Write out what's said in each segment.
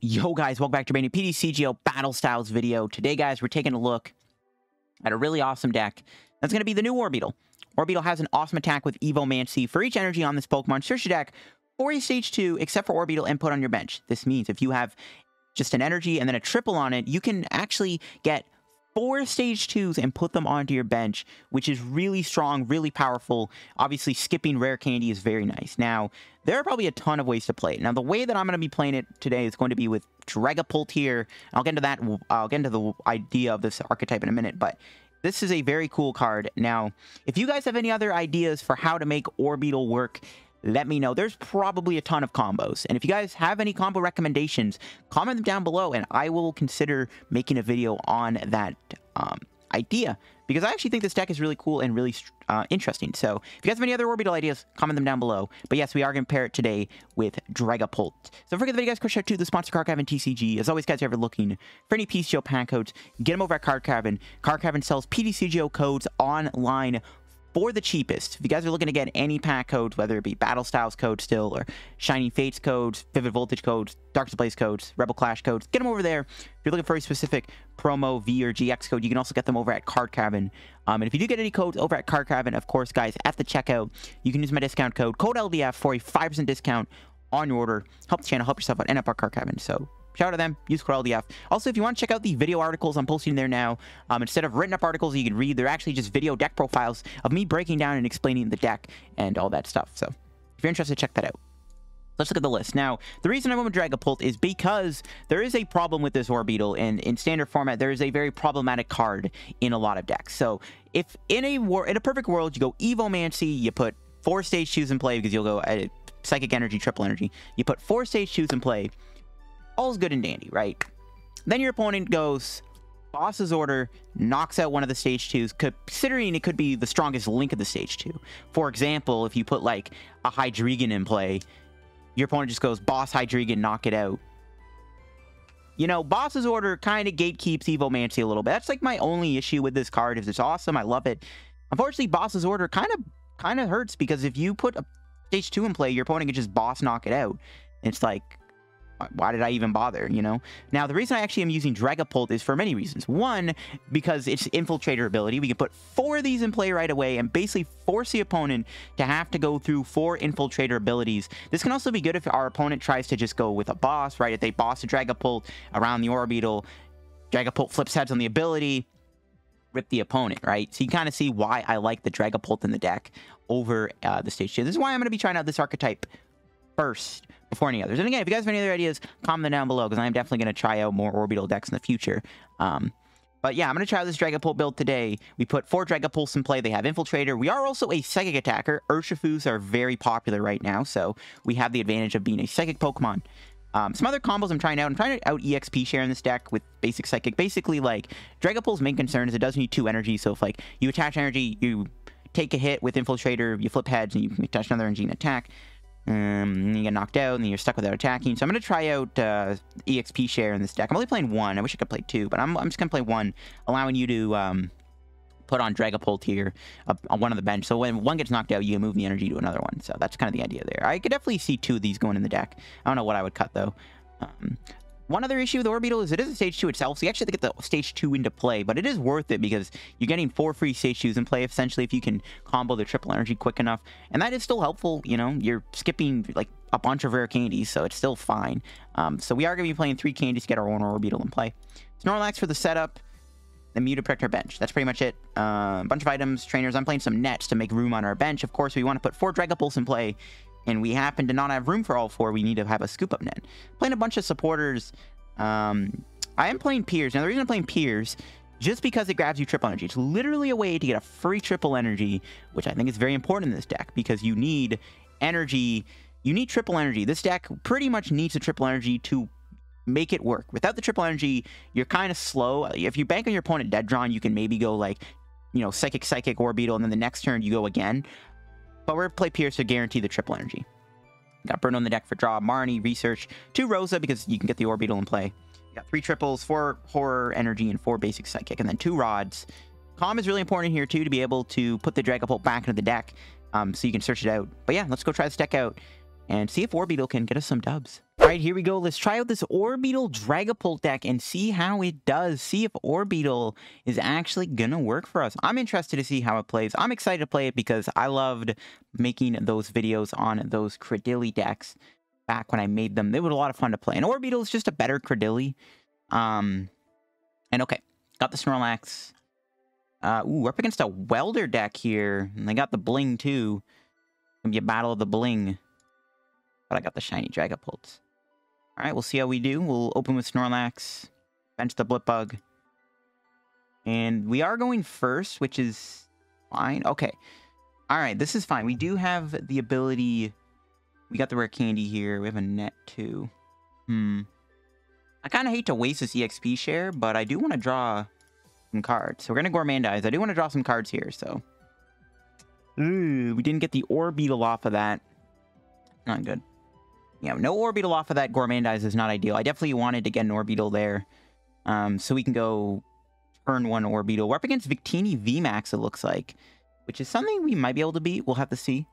Yo guys, welcome back to my PDCGO Battle Styles video. Today guys, we're taking a look at a really awesome deck. That's going to be the new Orbeetle. Orbeetle has an awesome attack with Evomancy. For each energy on this Pokemon, search your deck for a stage 2 except for Orbeetle and put on your bench. This means if you have just an energy and then a triple on it, you can actually get 4 stage 2s and put them onto your bench, which is really strong, really powerful. Obviously, skipping Rare Candy is very nice. Now, there are probably a ton of ways to play it. Now, the way that I'm going to be playing it today is going to be with Dragapult here. I'll get into that. I'll get into the idea of this archetype in a minute, but this is a very cool card. Now, if you guys have any other ideas for how to make Orbeetle work, let me know. There's probably a ton of combos. And if you guys have any combo recommendations, comment them down below, and I will consider making a video on that idea, because I actually think this deck is really cool and really interesting. So if you guys have any other Orbeetle ideas, comment them down below. But yes, we are going to pair it today with Dragapult. So don't forget the video, guys. Quick shout out to the sponsor, Card Cavern TCG. As always, guys, if you're ever looking for any PCGO pack codes, get them over at Card Cavern. Card Cavern sells PDCGO codes online for the cheapest. If you guys are looking to get any pack codes, whether it be Battle Styles code still, or Shining Fates codes, Vivid Voltage codes, Darkest Blaze codes, Rebel Clash codes, get them over there. If you're looking for a specific promo V or GX code, you can also get them over at Card Cavern. And if you do get any codes over at Card Cavern, of course, guys, at the checkout, you can use my discount code LDF for a 5% discount on your order. Help the channel, help yourself out, and up our Card Cavern. So shout out to them. Use code LDF. Also, if you want to check out the video articles I'm posting there now, instead of written up articles you can read, they're actually just video deck profiles of me breaking down and explaining the deck and all that stuff. So if you're interested, check that out. Let's look at the list. Now, the reason I went with Dragapult is because there is a problem with this Orbeetle, and in standard format, there is a very problematic card in a lot of decks. So if in a perfect world, you go Evomancy, you put 4 stage 2s in play, because you'll go Psychic Energy, Triple Energy. You put 4 stage 2s in play. All's good and dandy, right? Then your opponent goes Boss's Order, knocks out one of the stage 2s, considering it could be the strongest link of the stage 2. For example, if you put like a Hydreigon in play, your opponent just goes Boss Hydreigon, knock it out. You know, Boss's Order kind of gatekeeps Evomancy a little bit. That's like my only issue with this card. Is it's awesome, I love it. Unfortunately, Boss's Order kind of hurts, because if you put a stage 2 in play, your opponent can just Boss knock it out. It's like, why did I even bother, you know? Now, the reason I actually am using Dragapult is for many reasons. One, because it's Infiltrator ability. We can put 4 of these in play right away and basically force the opponent to have to go through 4 Infiltrator abilities. This can also be good if our opponent tries to just go with a boss, right? If they boss a Dragapult around the Orbeetle, Dragapult flips heads on the ability, rip the opponent, right? So you kind of see why I like the Dragapult in the deck over the stage 2. This is why I'm going to be trying out this archetype first before any others. And again, if you guys have any other ideas, comment them down below, because I'm definitely going to try out more Orbeetle decks in the future. But yeah, I'm going to try out this Dragapult build today. We put 4 Dragapults in play. They have Infiltrator. We are also a Psychic attacker. Urshifus are very popular right now, so we have the advantage of being a Psychic Pokemon. Some other combos I'm trying out. I'm trying to out EXP Share in this deck with basic Psychic. Basically, like, Dragapult's main concern is it does need 2 energy, so if, like, you attach energy, you take a hit with Infiltrator, you flip heads, and you can attach another energy and attack. You get knocked out, and then you're stuck without attacking. So I'm going to try out EXP Share in this deck. I'm only playing 1. I wish I could play 2, but I'm just going to play 1, allowing you to put on Dragapult here on one of the bench. So when one gets knocked out, you can move the energy to another one. So that's kind of the idea there. I could definitely see 2 of these going in the deck. I don't know what I would cut, though. One other issue with Orbeetle is it is a stage 2 itself, so you actually have to get the stage 2 into play, but it is worth it because you're getting 4 free stage 2s in play, essentially, if you can combo the triple energy quick enough, and that is still helpful, you know, you're skipping, like, a bunch of rare candies, so it's still fine. So we are going to be playing 3 candies to get our own Orbeetle in play. Snorlax for the setup, the Mew to protect our bench. That's pretty much it. A bunch of items, trainers. I'm playing some nets to make room on our bench. Of course, we want to put 4 Dragapults in play, and we happen to not have room for all 4. We need to have a Scoop Up Net. Playing a bunch of supporters. I am playing Piers. Now, the reason I'm playing Piers, just because it grabs you triple energy. It's literally a way to get a free triple energy, which I think is very important in this deck, because you need energy. You need triple energy. This deck pretty much needs a triple energy to make it work. Without the triple energy, you're kind of slow. If you bank on your opponent dead drawn, you can maybe go, like, you know, Psychic, Psychic, Orbeetle, and then the next turn you go again. But we're going to play Piers to guarantee the triple energy. Got Bruno on the deck for draw, Marnie, Research, 2 Rosa because you can get the Orbeetle in play. You got 3 triples, 4 Horror Energy, and 4 basic Psychic, and then 2 Rods. Calm is really important here, too, to be able to put the Dragapult back into the deck so you can search it out. But yeah, let's go try this deck out and see if Orbeetle can get us some dubs. Alright, here we go. Let's try out this Orbeetle Dragapult deck and see how it does. See if Orbeetle is actually gonna work for us. I'm interested to see how it plays. I'm excited to play it because I loved making those videos on those Cradilly decks back when I made them. They were a lot of fun to play. And Orbeetle is just a better Cradilly. And okay, got the Snorlax. Ooh, we're up against a Welder deck here. And they got the Bling too. It's gonna be a battle of the Bling. But I got the shiny Dragapult. All right, we'll see how we do. We'll open with Snorlax, bench the Blipbug. And we are going first, which is fine. Okay. All right, this is fine. We do have the ability. We got the Rare Candy here. We have a Net too. I kind of hate to waste this EXP share, but I do want to draw some cards. So we're going to Gourmandise. I do want to draw some cards here, so. Ooh, we didn't get the Orbeetle off of that. Not good. Yeah, no Orbeetle off of that Gourmandise is not ideal. I definitely wanted to get an Orbeetle there. So we can go turn one Orbeetle. We're up against Victini VMAX, it looks like. Which is something we might be able to beat. We'll have to see.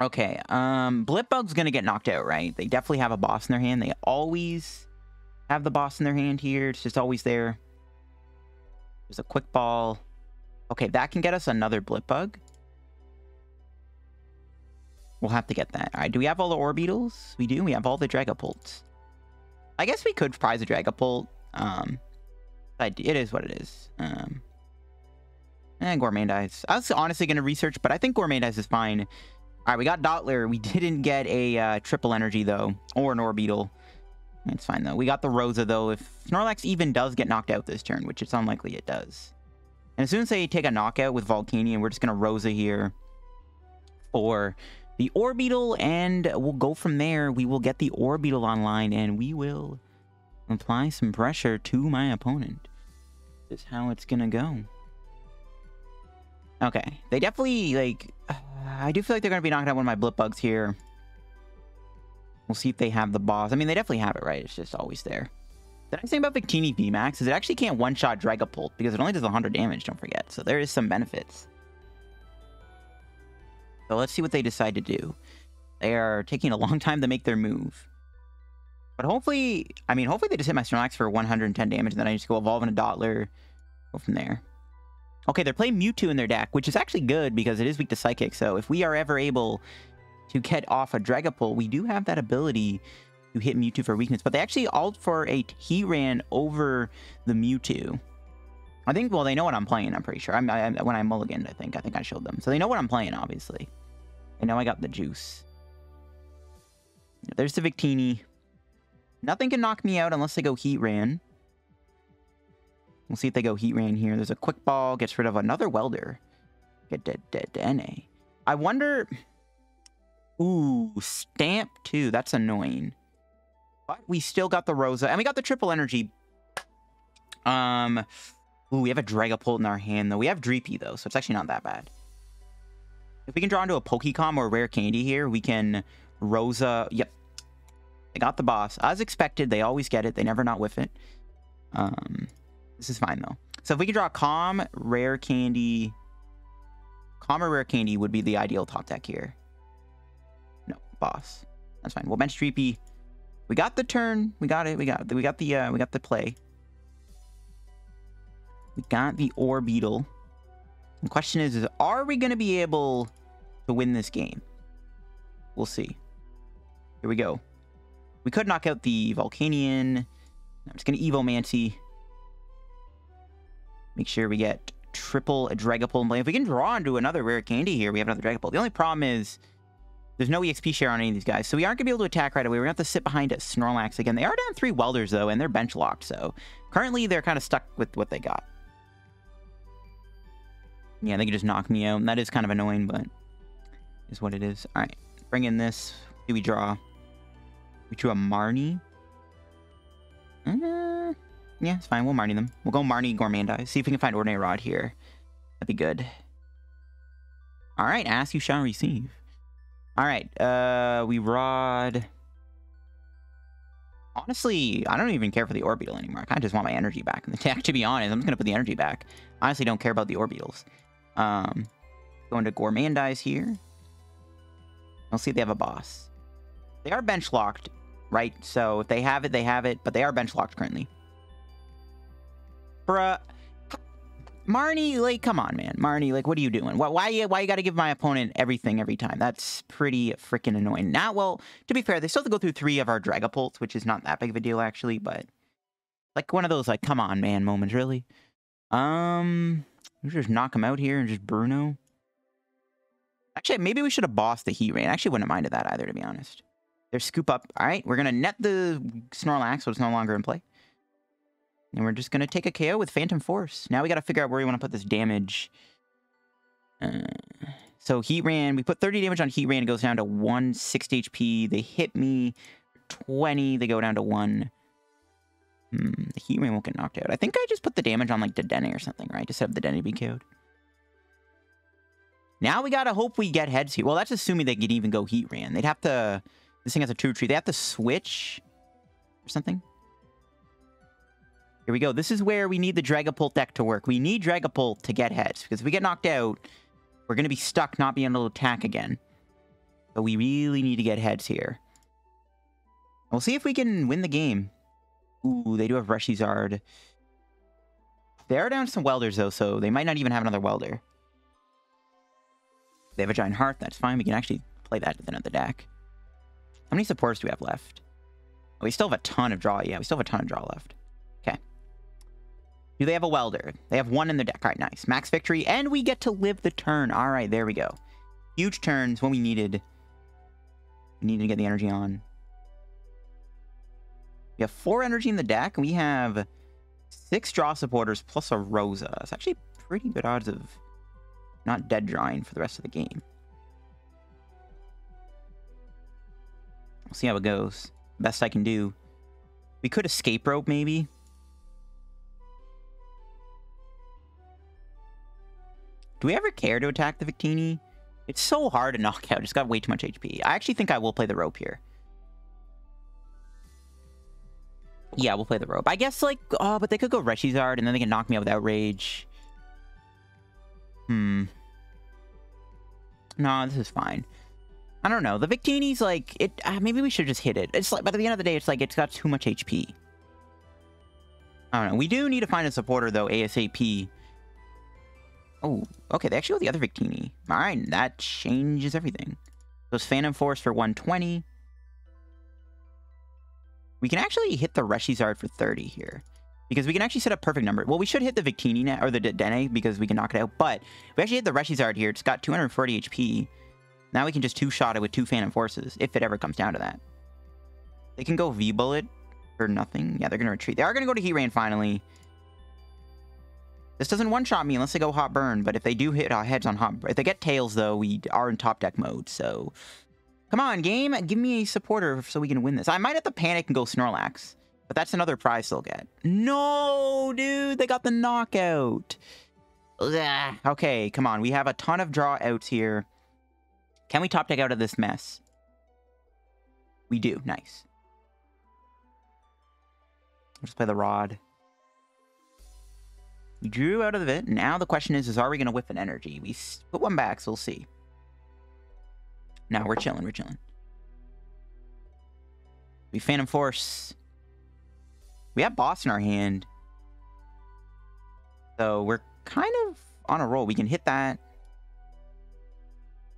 Okay, Blipbug's gonna get knocked out, right? They definitely have a boss in their hand. They always have the boss in their hand here. It's just always there. There's a Quick Ball. Okay, that can get us another Blipbug. We'll have to get that. All right, do we have all the Orbeetles? We do. We have all the Dragapults. I guess we could prize a Dragapult. It is what it is. And Gourmandise. I was honestly going to research, but I think Gourmandise is fine. All right, we got Dottler. We didn't get a triple energy, though, or an Orbeetle. It's fine, though. We got the Rosa, though. If Snorlax even does get knocked out this turn, which it's unlikely it does. And as soon as they take a knockout with Volcanion, we're just going to Rosa here. Or the Orbeetle, and we'll go from there. We will get the Orbeetle online, and we will apply some pressure to my opponent. This is how it's gonna go. Okay, they definitely, like, I do feel like they're gonna be knocking out one of my Blipbugs here. We'll see if they have the boss. I mean, they definitely have it, right? It's just always there. The nice thing about Victini VMAX is it actually can't one-shot Dragapult, because it only does 100 damage, don't forget. So there is some benefits. So let's see what they decide to do. They are taking a long time to make their move. But hopefully, I mean, hopefully they just hit my Snorlax for 110 damage, and then I just go evolve into Dottler, go from there. Okay, they're playing Mewtwo in their deck, which is actually good because it is weak to Psychic. So if we are ever able to get off a Dragapult, we do have that ability to hit Mewtwo for weakness. But they actually ult for a Heatran over the Mewtwo. I think, well, they know what I'm playing, I'm pretty sure. When I mulliganed, I think I showed them. So they know what I'm playing, obviously. And now I got the juice. There's the Victini. Nothing can knock me out unless they go Heatran. We'll see if they go Heatran here. There's a Quick Ball. Gets rid of another Welder. Get Dedenne. I wonder... Ooh, Stamp too. That's annoying. But we still got the Rosa. And we got the triple energy. Ooh, we have a Dragapult in our hand, though. We have Dreepy, though, so it's actually not that bad. If we can draw into a Pokécom or Rare Candy here, we can Rosa... Yep. They got the boss. As expected, they always get it. They never not whiff it. This is fine, though. So if we can draw Calm, Rare Candy... Calm or Rare Candy would be the ideal top deck here. No, boss. That's fine. We'll bench Dreepy. We got the turn. We got it. We got the play. We got the Orbeetle. The question is are we going to be able to win this game? We'll see. Here we go. We could knock out the Volcanion. I'm just going to Evomancy. Make sure we get triple Dragapult. If we can draw into another Rare Candy here, we have another Dragapult. The only problem is there's no EXP share on any of these guys, so we aren't going to be able to attack right away. We're going to have to sit behind a Snorlax again. They are down 3 Welders, though, and they're bench locked, so currently they're kind of stuck with what they got. Yeah, they could just knock me out. And that is kind of annoying, but is what it is. All right, bring in this. What do we draw? We drew a Marnie. Yeah, it's fine. We'll Marnie them. We'll go Marnie Gourmandise. See if we can find Ordinary Rod here. That'd be good. All right, ask you shall receive. All right, we Rod. Honestly, I don't even care for the Orbeetle anymore. I kind of just want my energy back in the deck, to be honest. I'm just going to put the energy back. I honestly don't care about the Orbeetles. Going to Gourmandise here. I'll see if they have a boss. They are bench locked, right? So if they have it, they have it, but they are bench locked currently. Bruh. Marnie, like, come on, man. Marnie, like, what are you doing? Why you gotta give my opponent everything every time? That's pretty freaking annoying. Now, well, to be fair, they still have to go through 3 of our Dragapults, which is not that big of a deal, actually, but... like, one of those, like, come on, man moments, really? We should just knock him out here and just Bruno. Actually, maybe we should have bossed the Heatran. I actually wouldn't have minded that either, to be honest. Their Scoop Up. Alright, we're gonna net the Snorlax, so it's no longer in play. And we're just going to take a KO with Phantom Force. Now we got to figure out where we want to put this damage. So Heatran, we put 30 damage on Heatran. It goes down to 160 HP. They hit me 20. They go down to 1. The Heatran won't get knocked out. I think I just put the damage on like Dedenne or something, right? Just have Dedenne be KO'd. Now we got to hope we get heads here. Well, that's assuming they could even go Heatran. They'd have to... this thing has a true tree. They have to switch or something. Here we go. This is where we need the Dragapult deck to work. We need Dragapult to get heads, because if we get knocked out, we're going to be stuck not being able to attack again. But we really need to get heads here. We'll see if we can win the game. Ooh, they do have Reshizard. They are down some Welders, though, so they might not even have another Welder. They have a Giant Heart. That's fine. We can actually play that at the end of the deck. How many supports do we have left? Oh, we still have a ton of draw. Yeah, we still have a ton of draw left. Do they have a Welder? They have 1 in their deck. All right, nice. Max victory, and we get to live the turn. All right, there we go. Huge turns when we needed. We needed to get the energy on. We have 4 energy in the deck. We have 6 draw supporters plus a Rosa. It's actually pretty good odds of not dead drawing for the rest of the game. We'll see how it goes. Best I can do. We could Escape Rope, maybe. Do we ever care to attack the Victini? It's so hard to knock out. It's got way too much HP. I actually think I will play the rope here. Yeah, we'll play the rope. I guess, like... oh, but they could go Reshizard, and then they can knock me out with Outrage. Nah, this is fine. I don't know. The Victini's, like... it. Maybe we should just hit it. It's like, by the end of the day, it's like it's got too much HP. I don't know. We do need to find a supporter, though, ASAP. Oh, okay, they actually go the other Victini. All right, that changes everything. So it's Phantom Force for 120. We can actually hit the Reshizard for 30 here, because we can actually set a perfect number. Well, we should hit the Victini now, or the Dedenne, because we can knock it out, but we actually hit the Reshizard here. It's got 240 HP. Now we can just two-shot it with 2 Phantom Forces, if it ever comes down to that. They can go V-Bullet for nothing. Yeah, they're going to retreat. They are going to go to Heatran finally. This doesn't one-shot me unless they go Hot Burn, but if they do hit heads on Hot Burn... if they get tails, though, we are in top deck mode, so... come on, game! Give me a supporter so we can win this. I might have to panic and go Snorlax, but that's another prize they'll get. No, dude! They got the knockout! Ugh. Okay, come on. We have a ton of draw outs here. Can we top deck out of this mess? We do. Nice. We'll just play the Rod. We drew out of it. Now the question is are we going to whip an energy? We put 1 back, so we'll see. No, we're chilling. We're chilling. We Phantom Force. We have Boss in our hand. So we're kind of on a roll. We can hit that.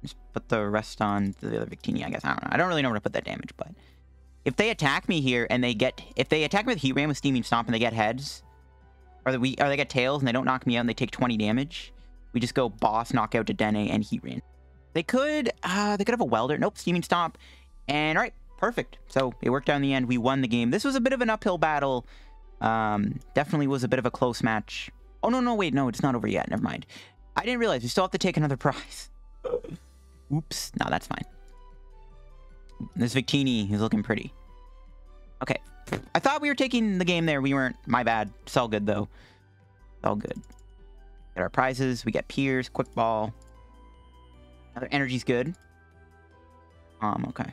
Just put the rest on the other Victini, I guess. I don't know. I don't really know where to put that damage, but... if they attack me here and they get... if they attack me with Heatran with Steaming Stomp and they get heads... Or they get tails and they don't knock me out and they take 20 damage. We just go boss, knockout to Dedenne and Heatran. They could have a Welder. Nope, Steaming Stomp. And all right, perfect. So it worked out in the end. We won the game. This was a bit of an uphill battle. Definitely was a bit of a close match. Oh, no, no, wait, no, it's not over yet. Never mind. I didn't realize we still have to take another prize. Oops. No, that's fine. This Victini is looking pretty. Okay. I thought we were taking the game there. We weren't. My bad. It's all good, though. It's all good. Got our prizes. We got Piers, Quick Ball. Another energy's good. Okay.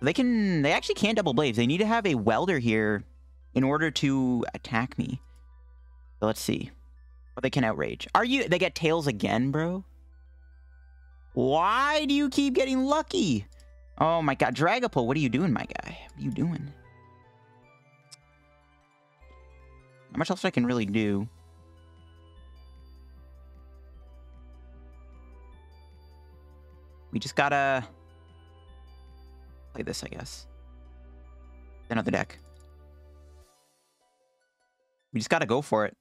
They can... they actually can't double blades. They need to have a Welder here in order to attack me. So let's see. But they can Outrage. Are you... they get tails again, bro? Why do you keep getting lucky? Oh my god, Dragapult, what are you doing, my guy? What are you doing? How much else I can really do? We just gotta play this, I guess. Another deck. We just gotta go for it.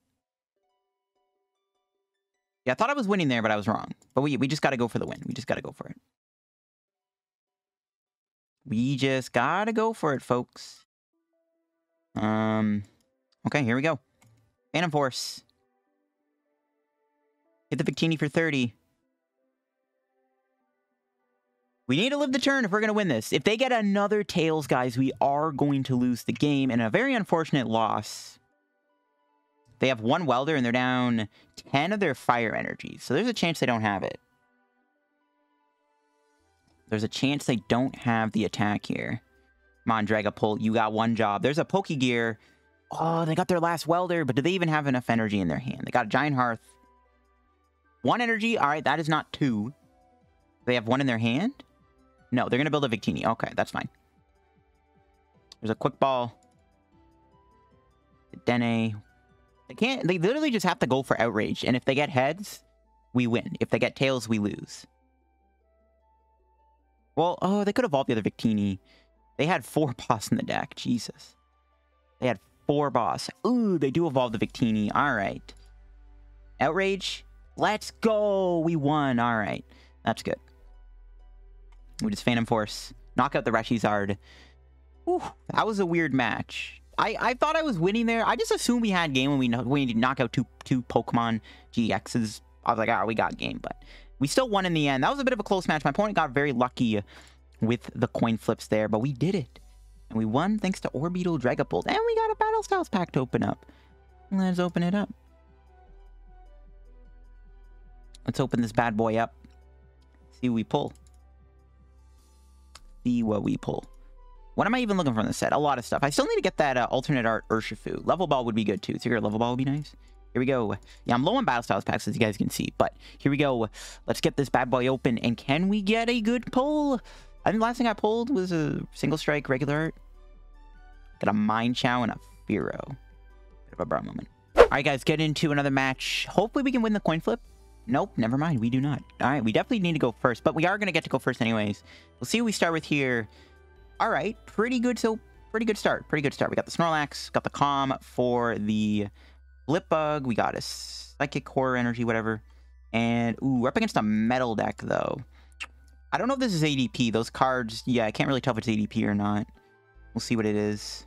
Yeah, I thought I was winning there, but I was wrong. But we just gotta go for the win. We just gotta go for it. We just gotta go for it, folks. Okay, here we go. Phantom Force. Hit the Victini for 30. We need to live the turn if we're going to win this. If they get another Tails, guys, we are going to lose the game. And a very unfortunate loss. They have one Welder, and they're down 10 of their Fire Energy. So there's a chance they don't have it. There's a chance they don't have the attack here. Come on, Dragapult. You got one job. There's a Pokegear. Oh, they got their last Welder, but do they even have enough energy in their hand? They got a Giant Hearth. One energy? All right, that is not two. They have one in their hand? No, they're going to build a Victini. Okay, that's fine. There's a Quick Ball. Dedenne. They can't... They literally just have to go for Outrage. And if they get heads, we win. If they get tails, we lose. Well, oh, they could evolve the other Victini. They had four boss in the deck. Jesus. They had four boss. Ooh, they do evolve the Victini. All right. Outrage. Let's go. We won. All right. That's good. We just Phantom Force. Knock out the Reshizard. Ooh, that was a weird match. I thought I was winning there. I just assumed we had game when we did knock out two Pokemon GXs. I was like, ah, we got game, but we still won in the end. That was a bit of a close match. My opponent got very lucky with the coin flips there, but we did it. And we won thanks to Orbeetle, Dragapult, and we got a Battle Styles pack to open up. Let's open it up. Let's open this bad boy up. See what we pull. See what we pull. What am I even looking for in this set? A lot of stuff. I still need to get that alternate art Urshifu. Level Ball would be good too. Figure level ball would be nice. Here we go. Yeah, I'm low on Battle Styles packs as you guys can see, but here we go. Let's get this bad boy open, and can we get a good pull? I think the last thing I pulled was a single strike regular art. Got a Mind Chow and a Fearow. Bit of a bra moment. All right, guys, get into another match. Hopefully we can win the coin flip. Nope, never mind. We do not. All right, we definitely need to go first, but we are going to get to go first anyways. We'll see what we start with here. All right, pretty good. So pretty good start. Pretty good start. We got the Snorlax, got the Calm for the Blipbug. We got a Psychic, Horror Energy, whatever. And ooh, we're up against a metal deck though. I don't know if this is ADP. Those cards, yeah, I can't really tell if it's ADP or not. We'll see what it is.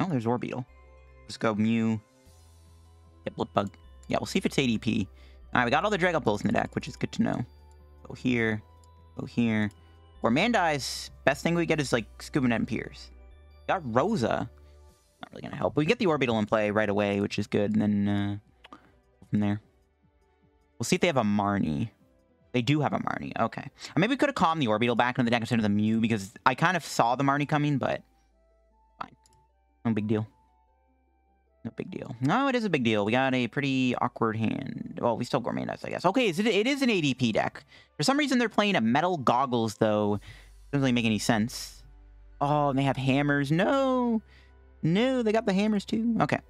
Oh, there's Orbeetle. Let's go Mew. Get Blipbug. Yeah, we'll see if it's ADP. Alright, we got all the Dragapults in the deck, which is good to know. Go here. Go here. Gourmandise, best thing we get is, like, Scoop Up Net and Piers. We got Rosa. Not really gonna help. But we get the Orbeetle in play right away, which is good. And then, from there. We'll see if they have a Marnie. They do have a Marnie. Okay. Or maybe we could have calmed the Orbeetle back into the deck instead of the Mew, because I kind of saw the Marnie coming, but... Fine. No big deal. No big deal. No, it is a big deal. We got a pretty awkward hand. Well, we still Gourmandise, I guess. Okay, it is an ADP deck. For some reason, they're playing a Metal Goggles, though. Doesn't really make any sense. Oh, and they have hammers. No. No, they got the hammers, too. Okay.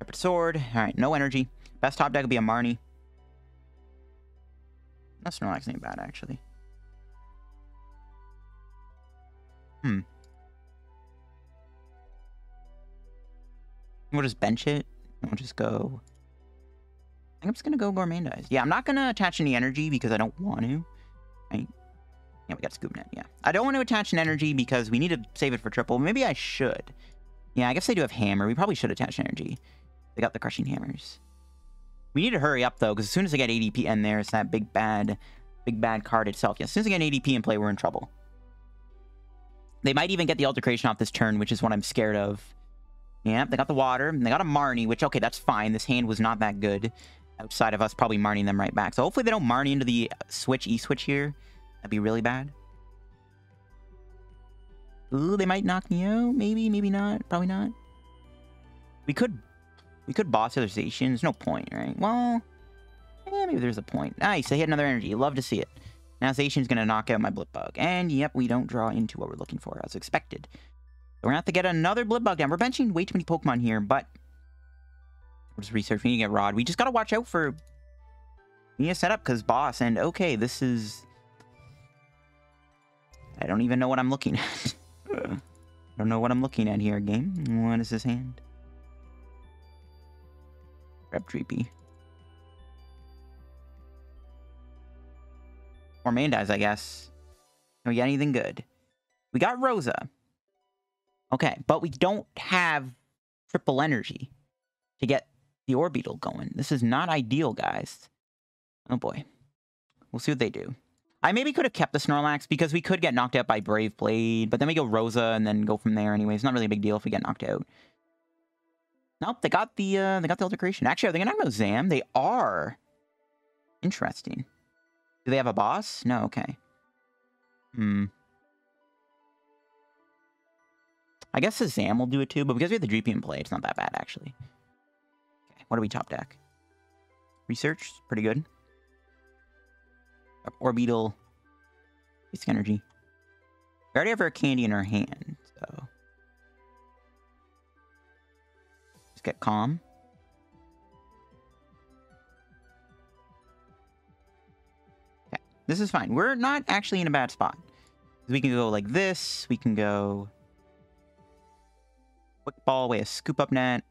Rapid Sword. All right, no energy. Best top deck would be a Marnie. That Snorlax ain't bad, actually. Hmm. We'll just bench it. We'll just go... I think I'm just going to go Gourmandise. Yeah, I'm not going to attach any energy because I don't want to. Right? Yeah, we got Scoop Net, yeah. I don't want to attach an energy because we need to save it for triple. Maybe I should. Yeah, I guess they do have hammer. We probably should attach energy. They got the crushing hammers. We need to hurry up, though, because as soon as they get ADP in there, it's that big bad card itself. Yeah, as soon as they get an ADP in play, we're in trouble. They might even get the Altercation off this turn, which is what I'm scared of. Yeah, they got the water. And they got a Marnie, which, okay, that's fine. This hand was not that good. Outside of us probably Marnieing them right back. So hopefully they don't Marnie into the switch, E-switch here. That'd be really bad. Ooh, they might knock me out. Maybe, maybe not. Probably not. We could boss the other Zacian. There's no point, right? Well, yeah, maybe there's a point. Nice, they hit another energy. Love to see it. Now Zacian's going to knock out my Blipbug. And yep, we don't draw into what we're looking for, as expected. So we're going to have to get another Blipbug down. We're benching way too many Pokemon here, but... we're just researching. We need to get Rod. We just got to watch out for... we need to set up, because boss. And okay, this is... I don't even know what I'm looking at. I don't know what I'm looking at here, game. What is this hand? Grab Dreepy. Gourmandise, I guess. Can we get anything good? We got Rosa. Okay, but we don't have triple energy to get the Orbeetle going. This is not ideal, guys. Oh boy. We'll see what they do. I maybe could have kept the Snorlax because we could get knocked out by Brave Blade, but then we go Rosa and then go from there anyway. It's not really a big deal if we get knocked out. Nope, they got the Elder Creation. Actually, are they gonna knock out Zam? They are. Interesting. Do they have a boss? No, okay. Hmm. I guess the Zam will do it too, but because we have the Dreepy in play, it's not that bad actually. Okay, what do we top deck? Research, pretty good. Orbeetle, basic energy. We already have Rare Candy in our hand, so just get Calm. Okay, this is fine. We're not actually in a bad spot. We can go like this. We can go Quick Ball away, a Scoop Up Net.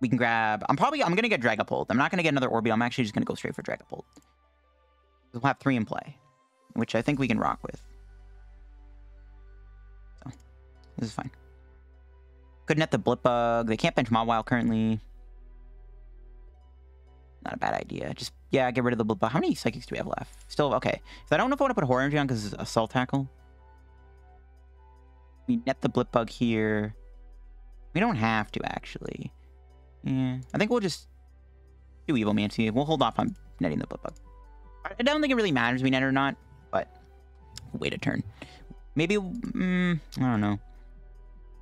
We can grab... I'm going to get Dragapult. I'm not going to get another Orbeetle. I'm actually just going to go straight for Dragapult. We'll have 3 in play, which I think we can rock with. So, this is fine. Could net the Blipbug. They can't bench Mawile currently. Not a bad idea. Just, yeah, get rid of the Blipbug. How many Psychics do we have left? Still, okay. So I don't know if I want to put Horror Energy on because it's Assault Tackle. We net the Blipbug here. We don't have to, actually. Yeah, I think we'll just do Evomancy. We'll hold off on netting the Blipbug. I don't think it really matters if we net or not, but we'll wait a turn. Maybe, I don't know.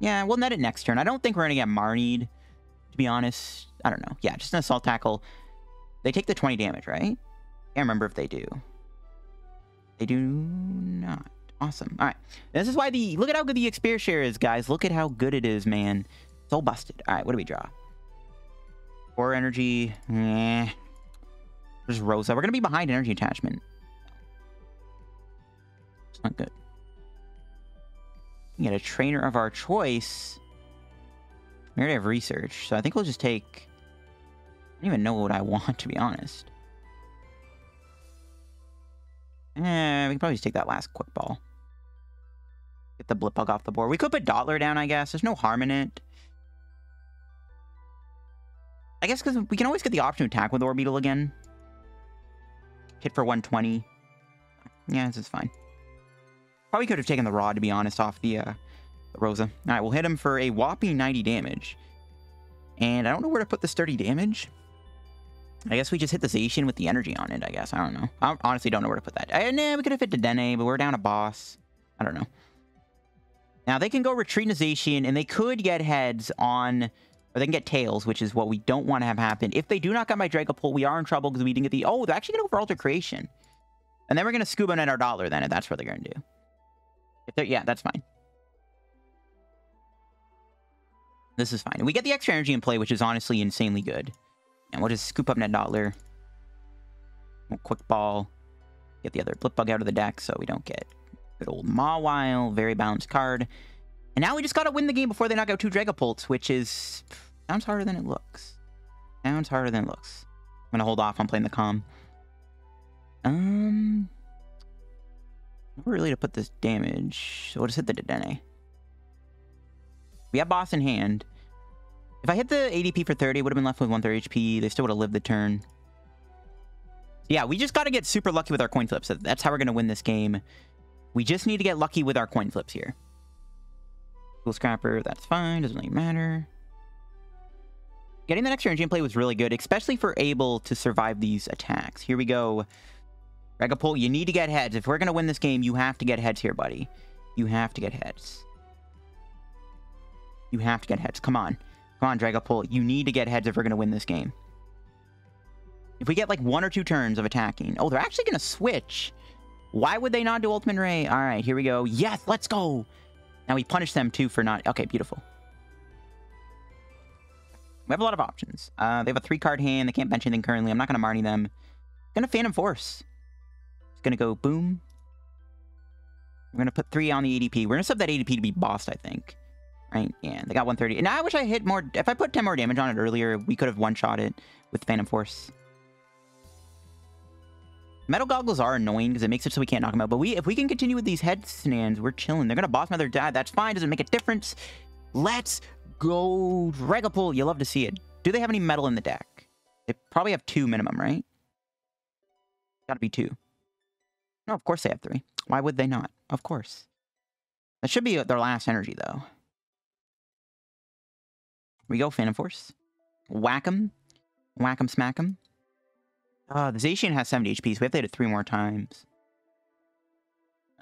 Yeah, we'll net it next turn. I don't think we're going to get Marnied, to be honest. I don't know. Yeah, just an Assault Tackle. They take the 20 damage, right? I can't remember if they do. They do not. Awesome. All right. This is why the... look at how good the EXP Share is, guys. Look at how good it is, man. It's all busted. All right, what do we draw? Or energy, eh. There's Rosa. We're gonna be behind energy attachment. It's not good. We get a trainer of our choice. We already have research, so I think we'll just take... I don't even know what I want, to be honest. Eh, we can probably just take that last Quick Ball. Get the Blipbug off the board. We could put Dottler down, I guess. There's no harm in it. I guess because we can always get the option to attack with Orbeetle again. Hit for 120. Yeah, this is fine. Probably could have taken the Rod, to be honest, off the Rosa. All right, we'll hit him for a whopping 90 damage. And I don't know where to put this 30 damage. I guess we just hit the Zacian with the energy on it, I guess. I don't know. I honestly don't know where to put that. Nah, we could have hit Dedenne, but we're down a boss. I don't know. Now, they can go retreat to Zacian, and they could get heads on... or they can get tails, which is what we don't want to have happen. If they do not get my Dragapult, we are in trouble because we didn't get the... oh, they're actually going to go for Alter Creation. And then we're going to scuba net our Dottler then, if that's what they're going to do. If yeah, that's fine. This is fine. And we get the extra energy in play, which is honestly insanely good. And we'll just scoop up net Dottler. We'll Quick Ball. Get the other Blipbug out of the deck so we don't get good old Mawile. Very balanced card. And now we just got to win the game before they knock out 2 Dragapults, which is... sounds harder than it looks. Sounds harder than it looks. I'm going to hold off on playing the Calm. Not really to put this damage. So we'll just hit the Dedenne. We have boss in hand. If I hit the ADP for 30, it would have been left with 130 HP. They still would have lived the turn. Yeah, we just got to get super lucky with our coin flips. That's how we're going to win this game. We just need to get lucky with our coin flips here. Cool Scrapper, that's fine. Doesn't really matter. Getting that extra energy in play was really good, especially for able to survive these attacks. Here we go. Dragapult, you need to get heads. If we're going to win this game, you have to get heads here, buddy. You have to get heads. You have to get heads. Come on. Come on, Dragapult. You need to get heads if we're going to win this game. If we get like one or two turns of attacking. Oh, they're actually going to switch. Why would they not do Ultimate Ray? All right, here we go. Yes, let's go. Now we punish them too for not... Okay, beautiful. We have a lot of options. They have a 3-card hand. They can't bench anything currently. I'm not going to Marnie them. I'm going to Phantom Force. It's going to go boom. We're going to put 3 on the ADP. We're going to sub that ADP to be bossed, I think. Right? Yeah, they got 130. And I wish I hit more... If I put 10 more damage on it earlier, we could have one-shot it with Phantom Force. Metal Goggles are annoying because it makes it so we can't knock them out. But we, if we can continue with these headstands, we're chilling. They're going to boss my other dad. That's fine. Doesn't make a difference. Let's go. Dragapult. You love to see it. Do they have any metal in the deck? They probably have 2 minimum, right? Got to be 2. No, of course they have 3. Why would they not? Of course. That should be their last energy, though. Here we go, Phantom Force. Whack him. Whack him, smack him. The Zacian has 70 HP, so we have to hit it 3 more times.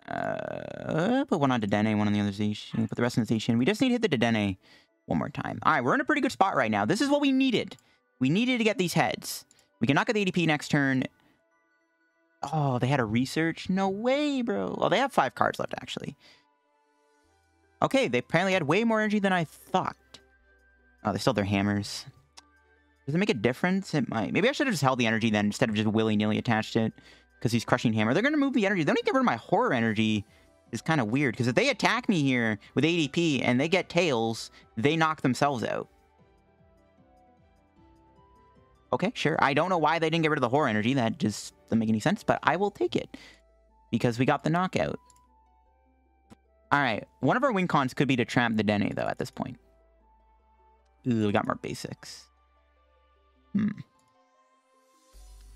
Put 1 on Dedenne, 1 on the other Zacian. Put the rest on the Zacian. We just need to hit the Dedenne 1 more time. All right, we're in a pretty good spot right now. This is what we needed. We needed to get these heads. We can knock out the ADP next turn. Oh, they had a research? No way, bro. Oh, they have 5 cards left, actually. Okay, they apparently had way more energy than I thought. Oh, they still have their hammers. Does it make a difference? It might. Maybe I should have just held the energy then instead of just willy-nilly attached it. Because he's crushing hammer. They're going to move the energy. They don't need to get rid of my horror energy. It's kind of weird. Because if they attack me here with ADP and they get tails, they knock themselves out. Okay, sure. I don't know why they didn't get rid of the horror energy. That just doesn't make any sense. But I will take it. Because we got the knockout. Alright. One of our win cons could be to trap the Dedenne, though, at this point. Ooh, we got more basics.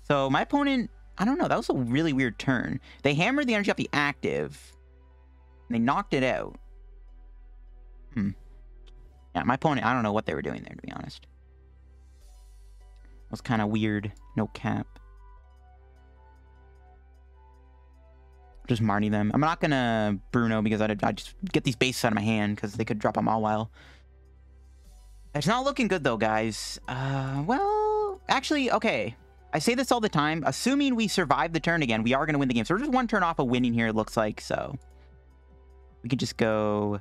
So my opponent, I don't know, that was a really weird turn. They hammered the energy off the active. And they knocked it out. Yeah, my opponent, I don't know what they were doing there, to be honest. It was kind of weird. No cap. Just Marnie them. I'm not going to Bruno because I'd just get these bases out of my hand because they could drop them all while. It's not looking good, though, guys. Well, actually, okay. I say this all the time. Assuming we survive the turn again, we are going to win the game. So we're just 1 turn off of winning here, it looks like. So we could just go...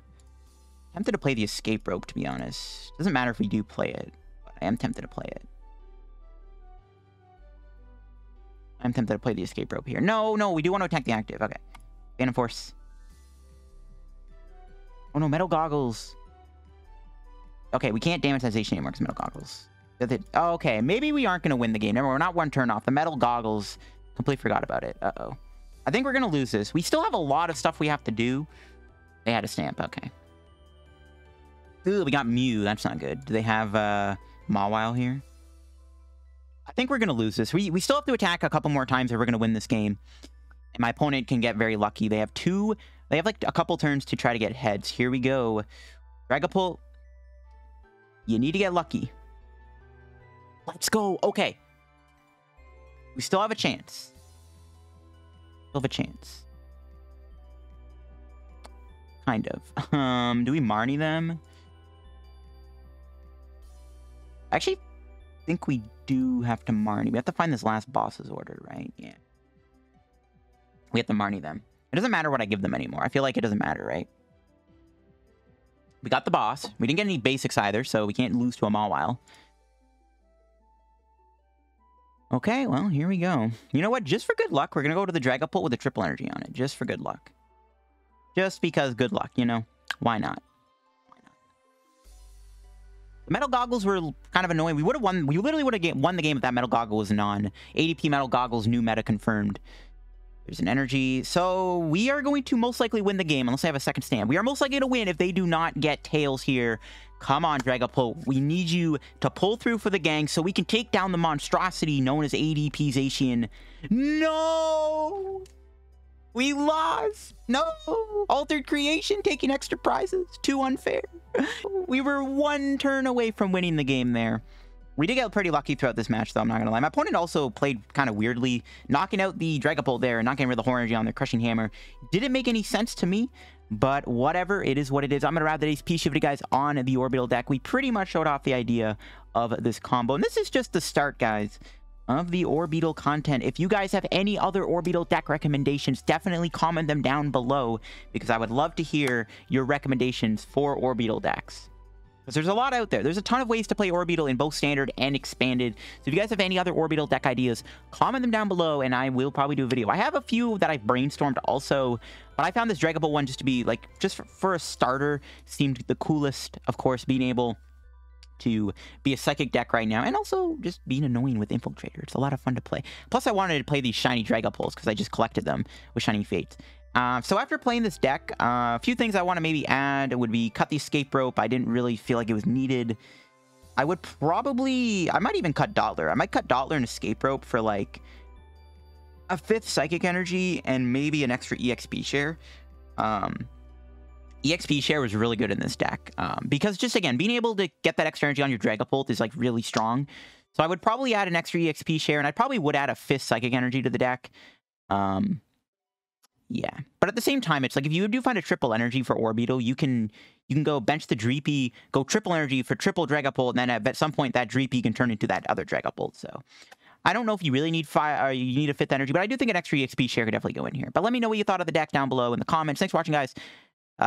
I'm tempted to play the Escape Rope, to be honest. Doesn't matter if we do play it. But I am tempted to play it. I'm tempted to play the Escape Rope here. No, no, we do want to attack the active. Okay. Phantom Force. Oh, no, Metal Goggles. Okay, we can't damage that Zacian anymore because Metal Goggles. Okay, maybe we aren't going to win the game. Remember, we're not 1 turn off. The Metal Goggles, completely forgot about it. Uh-oh. I think we're going to lose this. We still have a lot of stuff we have to do. They had a stamp. Okay. Ooh, we got Mew. That's not good. Do they have Mawile here? I think we're going to lose this. We still have to attack a couple more times if we're going to win this game. And my opponent can get very lucky. They have like a couple turns to try to get heads. Here we go. Dragapult. You need to get lucky. Let's go. Okay. We still have a chance. Still have a chance. Kind of. Do we Marnie them? I actually think we do have to Marnie. We have to find this last boss's order, right? Yeah. We have to Marnie them. It doesn't matter what I give them anymore. I feel like it doesn't matter, right? We got the boss. We didn't get any basics either, so we can't lose to a Mawile. Okay, well, here we go. You know what? Just for good luck, we're going to go to the Dragapult with a triple energy on it. Just for good luck. Just because good luck, you know? Why not? Why not? The Metal Goggles were kind of annoying. We would have won. We literally would have won the game if that Metal Goggle was non. ADP Metal Goggles, new meta confirmed. There's an energy. So we are going to most likely win the game unless I have a second stand. We are most likely to win if they do not get tails here. Come on, Dragapult. We need you to pull through for the gang so we can take down the monstrosity known as ADP Zacian. No! We lost! No! Altered Creation taking extra prizes. Too unfair. We were 1 turn away from winning the game there. We did get pretty lucky throughout this match, though, I'm not going to lie. My opponent also played kind of weirdly, knocking out the Dragapult there and not getting rid of the Horror Energy on their Crushing Hammer. Didn't make any sense to me, but whatever. It is what it is. I'm going to wrap today's piece of it, guys, on the Orbeetle deck. We pretty much showed off the idea of this combo, and this is just the start, guys. of the Orbeetle content. If you guys have any other Orbeetle deck recommendations, definitely comment them down below, because I would love to hear your recommendations for Orbeetle decks. Because there's a lot out there. There's a ton of ways to play Orbeetle in both Standard and Expanded. So if you guys have any other Orbeetle deck ideas, comment them down below, and I will probably do a video. I have a few that I've brainstormed also, but I found this Dragapult one just to be, like, just for a starter, seemed the coolest, of course, being able to be a psychic deck right now, and also just being annoying with Infiltrator. It's a lot of fun to play. Plus, I wanted to play these shiny Dragapults because I just collected them with shiny fates. So after playing this deck, a few things I want to maybe add would be cut the Escape Rope. I didn't really feel like it was needed. I would probably, I might even cut Dottler. I might cut Dottler and Escape Rope for like a 5th Psychic Energy and maybe an extra EXP Share. EXP Share was really good in this deck, because just again, being able to get that extra energy on your Dragapult is like really strong. So I would probably add an extra EXP Share, and I probably would add a 5th Psychic Energy to the deck. Yeah, but at the same time, it's like if you do find a triple energy for Orbeetle, you can go bench the Dreepy, go triple energy for triple Dragapult, and then at some point that Dreepy can turn into that other Dragapult. So I don't know if you really need a 5th energy, but I do think an extra EXP Share could definitely go in here. But let me know what you thought of the deck down below in the comments. Thanks for watching, guys.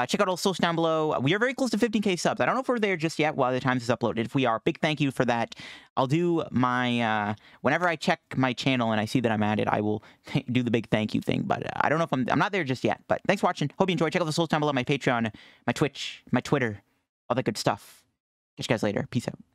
Check out all the socials down below. We are very close to 15k subs. I don't know if we're there just yet while the time is uploaded. If we are, big thank you for that. I'll do my, whenever I check my channel and I see that I'm at it, I will do the big thank you thing. But I don't know if I'm not there just yet. But thanks for watching. Hope you enjoyed. Check out the socials down below, my Patreon, my Twitch, my Twitter, all that good stuff. Catch you guys later. Peace out.